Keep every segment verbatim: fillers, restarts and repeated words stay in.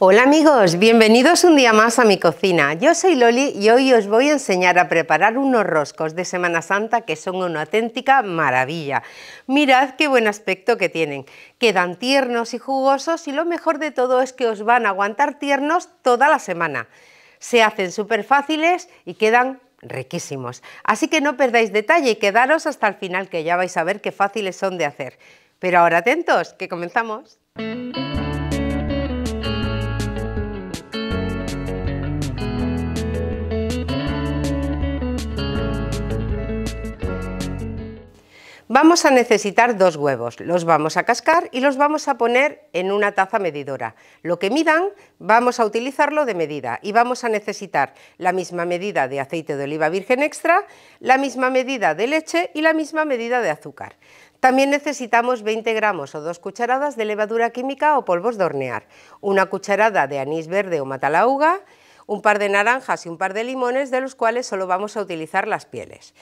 Hola amigos, bienvenidos un día más a mi cocina. Yo soy Loli y hoy os voy a enseñar a preparar unos roscos de Semana Santa que son una auténtica maravilla. Mirad qué buen aspecto que tienen, quedan tiernos y jugosos y lo mejor de todo es que os van a aguantar tiernos toda la semana. Se hacen súper fáciles y quedan riquísimos, así que no perdáis detalle y quedaros hasta el final que ya vais a ver qué fáciles son de hacer. Pero ahora atentos, que comenzamos. Vamos a necesitar dos huevos, los vamos a cascar y los vamos a poner en una taza medidora. Lo que midan vamos a utilizarlo de medida y vamos a necesitar la misma medida de aceite de oliva virgen extra, la misma medida de leche y la misma medida de azúcar. También necesitamos veinte gramos o dos cucharadas de levadura química o polvos de hornear, una cucharada de anís verde o matalaúga, un par de naranjas y un par de limones de los cuales solo vamos a utilizar las pieles.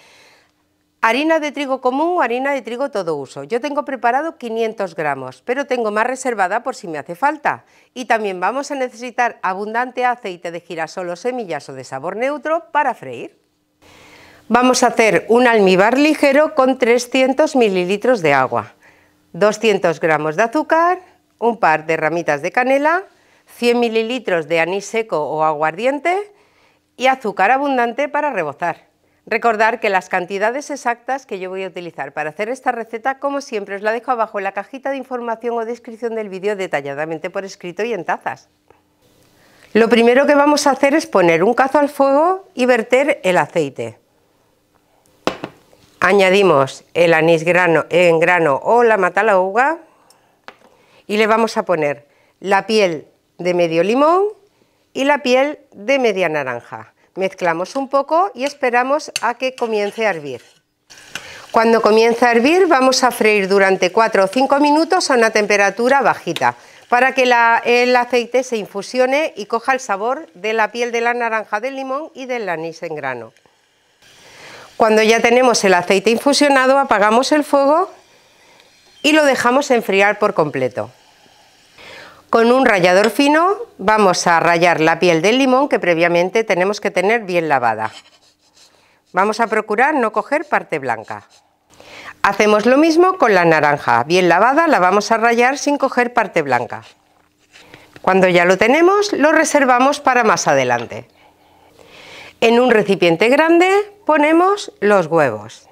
Harina de trigo común o harina de trigo todo uso. Yo tengo preparado quinientos gramos, pero tengo más reservada por si me hace falta. Y también vamos a necesitar abundante aceite de girasol o semillas o de sabor neutro para freír. Vamos a hacer un almíbar ligero con trescientos mililitros de agua, doscientos gramos de azúcar, un par de ramitas de canela, cien mililitros de anís seco o aguardiente y azúcar abundante para rebozar. Recordar que las cantidades exactas que yo voy a utilizar para hacer esta receta, como siempre, os la dejo abajo en la cajita de información o descripción del vídeo detalladamente por escrito y en tazas. Lo primero que vamos a hacer es poner un cazo al fuego y verter el aceite. Añadimos el anís grano, en grano o la matalaúga y le vamos a poner la piel de medio limón y la piel de media naranja. Mezclamos un poco y esperamos a que comience a hervir. Cuando comience a hervir vamos a freír durante cuatro o cinco minutos a una temperatura bajita para que la, el aceite se infusione y coja el sabor de la piel de la naranja, del limón y del anís en grano. Cuando ya tenemos el aceite infusionado apagamos el fuego y lo dejamos enfriar por completo. Con un rallador fino vamos a rallar la piel del limón que previamente tenemos que tener bien lavada. Vamos a procurar no coger parte blanca. Hacemos lo mismo con la naranja, bien lavada la vamos a rallar sin coger parte blanca. Cuando ya lo tenemos lo reservamos para más adelante. En un recipiente grande ponemos los huevos.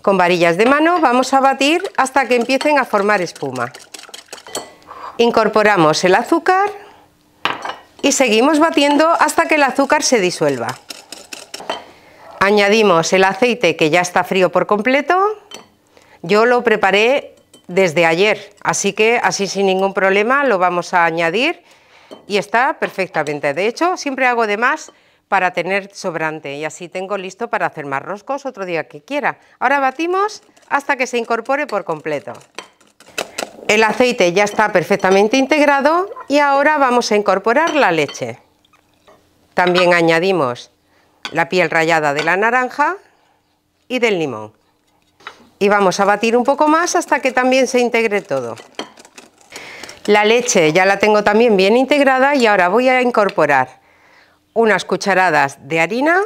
Con varillas de mano vamos a batir hasta que empiecen a formar espuma. Incorporamos el azúcar y seguimos batiendo hasta que el azúcar se disuelva. Añadimos el aceite que ya está frío por completo. Yo lo preparé desde ayer, así que así sin ningún problema lo vamos a añadir y está perfectamente. De hecho, siempre hago de más para tener sobrante y así tengo listo para hacer más roscos otro día que quiera. Ahora batimos hasta que se incorpore por completo. El aceite ya está perfectamente integrado y ahora vamos a incorporar la leche. También añadimos la piel rallada de la naranja y del limón. Y vamos a batir un poco más hasta que también se integre todo. La leche ya la tengo también bien integrada y ahora voy a incorporar unas cucharadas de harina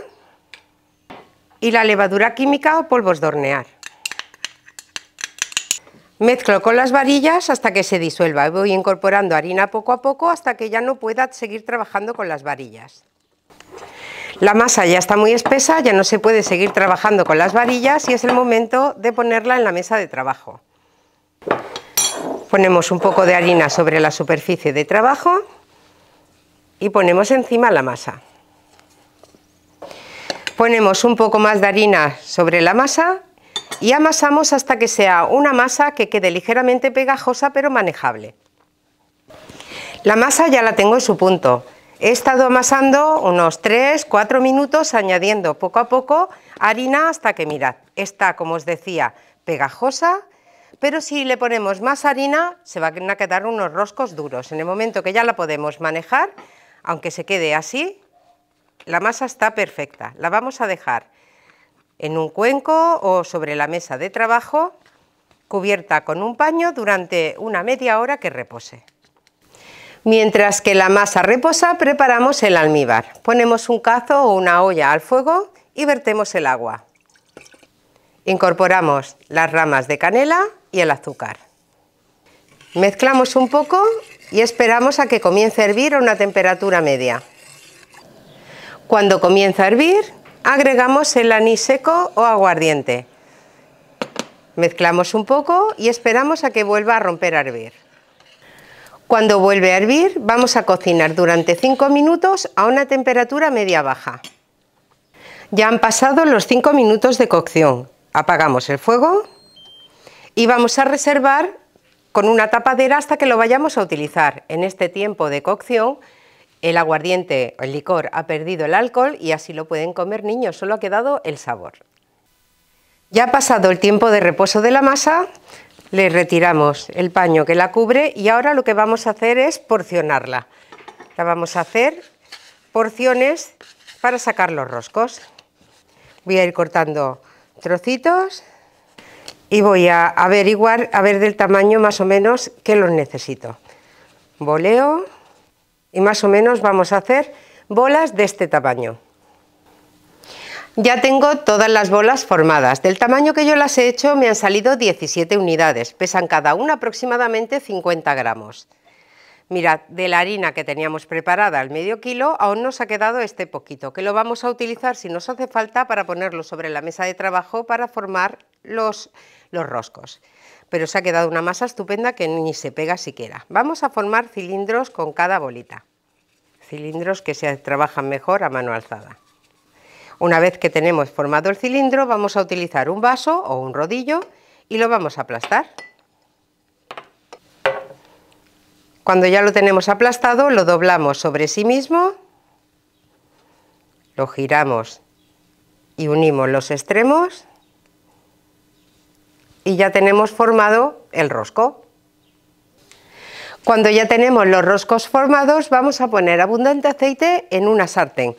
y la levadura química o polvos de hornear. Mezclo con las varillas hasta que se disuelva, voy incorporando harina poco a poco hasta que ya no pueda seguir trabajando con las varillas. La masa ya está muy espesa, ya no se puede seguir trabajando con las varillas y es el momento de ponerla en la mesa de trabajo. Ponemos un poco de harina sobre la superficie de trabajo y ponemos encima la masa. Ponemos un poco más de harina sobre la masa y amasamos hasta que sea una masa que quede ligeramente pegajosa pero manejable. La masa ya la tengo en su punto. He estado amasando unos tres a cuatro minutos añadiendo poco a poco harina hasta que, mirad, está, como os decía, pegajosa, pero si le ponemos más harina se van a quedar unos roscos duros. En el momento que ya la podemos manejar, aunque se quede así, La masa está perfecta, la vamos a dejar en un cuenco o sobre la mesa de trabajo, cubierta con un paño durante una media hora que repose. Mientras que la masa reposa, preparamos el almíbar. Ponemos un cazo o una olla al fuego y vertemos el agua. Incorporamos las ramas de canela y el azúcar. Mezclamos un poco y esperamos a que comience a hervir a una temperatura media. Cuando comienza a hervir, agregamos el anís seco o aguardiente. Mezclamos un poco y esperamos a que vuelva a romper a hervir. Cuando vuelve a hervir, vamos a cocinar durante cinco minutos a una temperatura media-baja. Ya han pasado los cinco minutos de cocción. Apagamos el fuego y vamos a reservar con una tapadera hasta que lo vayamos a utilizar. En este tiempo de cocción, el aguardiente, el licor, ha perdido el alcohol y así lo pueden comer niños, solo ha quedado el sabor. Ya ha pasado el tiempo de reposo de la masa, le retiramos el paño que la cubre y ahora lo que vamos a hacer es porcionarla. La vamos a hacer porciones para sacar los roscos. Voy a ir cortando trocitos y voy a averiguar, a ver del tamaño más o menos que los necesito. Boleo y más o menos vamos a hacer bolas de este tamaño. Ya tengo todas las bolas formadas. Del tamaño que yo las he hecho me han salido diecisiete unidades. Pesan cada una aproximadamente cincuenta gramos. Mirad, de la harina que teníamos preparada al medio kilo, aún nos ha quedado este poquito, que lo vamos a utilizar si nos hace falta para ponerlo sobre la mesa de trabajo para formar los, los roscos. Pero se ha quedado una masa estupenda que ni se pega siquiera. Vamos a formar cilindros con cada bolita. Cilindros que se trabajan mejor a mano alzada. Una vez que tenemos formado el cilindro, vamos a utilizar un vaso o un rodillo y lo vamos a aplastar. Cuando ya lo tenemos aplastado, lo doblamos sobre sí mismo, lo giramos y unimos los extremos y ya tenemos formado el rosco. Cuando ya tenemos los roscos formados, vamos a poner abundante aceite en una sartén.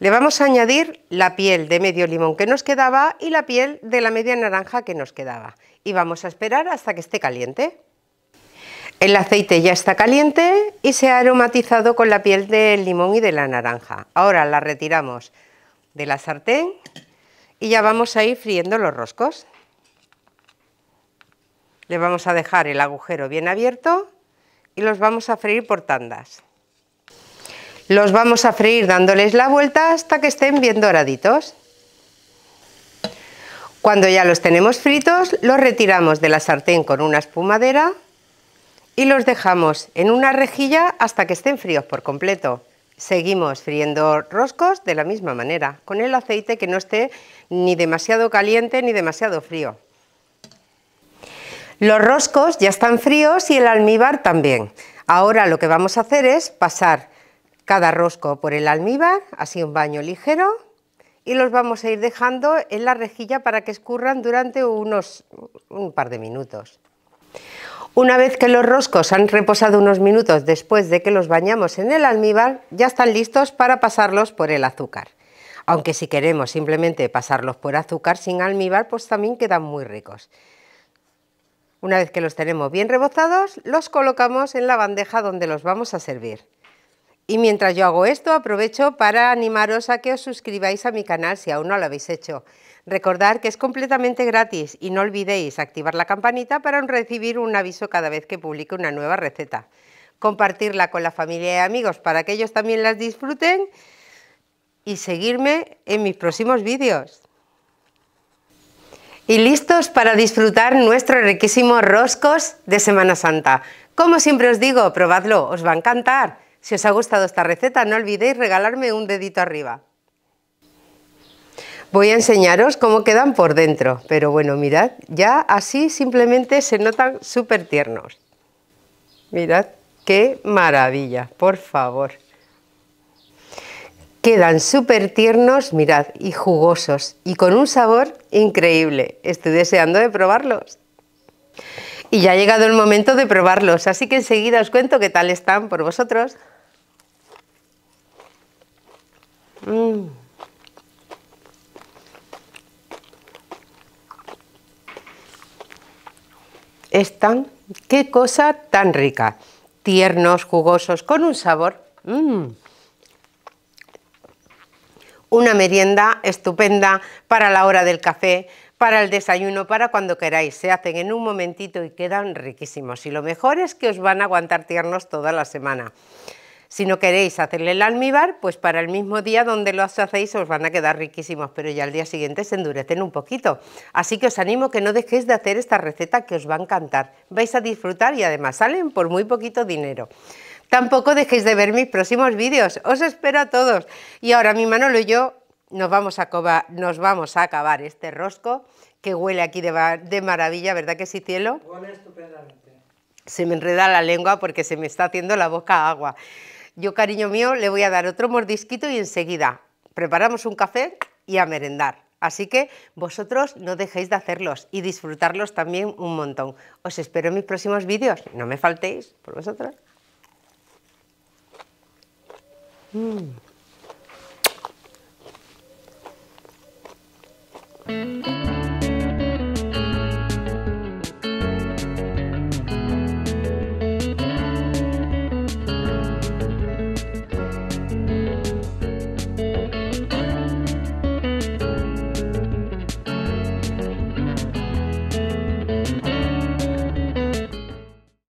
Le vamos a añadir la piel de medio limón que nos quedaba y la piel de la media naranja que nos quedaba. Y vamos a esperar hasta que esté caliente. El aceite ya está caliente y se ha aromatizado con la piel del limón y de la naranja. Ahora la retiramos de la sartén y ya vamos a ir friendo los roscos. Le vamos a dejar el agujero bien abierto y los vamos a freír por tandas. Los vamos a freír dándoles la vuelta hasta que estén bien doraditos. Cuando ya los tenemos fritos, los retiramos de la sartén con una espumadera y los dejamos en una rejilla hasta que estén fríos por completo. Seguimos friendo roscos de la misma manera, con el aceite que no esté ni demasiado caliente ni demasiado frío. Los roscos ya están fríos y el almíbar también. Ahora lo que vamos a hacer es pasar cada rosco por el almíbar, así un baño ligero, y los vamos a ir dejando en la rejilla para que escurran durante unos un par de minutos. Una vez que los roscos han reposado unos minutos después de que los bañamos en el almíbar, ya están listos para pasarlos por el azúcar. Aunque si queremos simplemente pasarlos por azúcar sin almíbar, pues también quedan muy ricos. Una vez que los tenemos bien rebozados, los colocamos en la bandeja donde los vamos a servir. Y mientras yo hago esto, aprovecho para animaros a que os suscribáis a mi canal si aún no lo habéis hecho. Recordad que es completamente gratis y no olvidéis activar la campanita para recibir un aviso cada vez que publique una nueva receta. Compartirla con la familia y amigos para que ellos también las disfruten y seguirme en mis próximos vídeos. Y listos para disfrutar nuestros riquísimos roscos de Semana Santa. Como siempre os digo, probadlo, os va a encantar. Si os ha gustado esta receta, no olvidéis regalarme un dedito arriba. Voy a enseñaros cómo quedan por dentro, pero bueno, mirad, ya así simplemente se notan súper tiernos. Mirad, qué maravilla, por favor. Quedan súper tiernos, mirad, y jugosos, y con un sabor increíble. Estoy deseando de probarlos. Y ya ha llegado el momento de probarlos, así que enseguida os cuento qué tal están por vosotros. Mm. Están, qué cosa tan rica, tiernos, jugosos, con un sabor, mm. Una merienda estupenda para la hora del café, para el desayuno, para cuando queráis. Se hacen en un momentito y quedan riquísimos, y lo mejor es que os van a aguantar tiernos toda la semana. Si no queréis hacerle el almíbar, pues para el mismo día donde los hacéis os van a quedar riquísimos, pero ya al día siguiente se endurecen un poquito. Así que os animo que no dejéis de hacer esta receta, que os va a encantar. Vais a disfrutar y además salen por muy poquito dinero. Tampoco dejéis de ver mis próximos vídeos, os espero a todos. Y ahora mi Manolo y yo nos vamos a, coba, nos vamos a acabar este rosco, que huele aquí de, de maravilla, ¿verdad que sí, cielo? Huele estupendamente. Se me enreda la lengua porque se me está haciendo la boca agua. Yo, cariño mío, le voy a dar otro mordisquito y enseguida preparamos un café y a merendar. Así que vosotros no dejéis de hacerlos y disfrutarlos también un montón. Os espero en mis próximos vídeos, no me faltéis, por vosotros. Mm.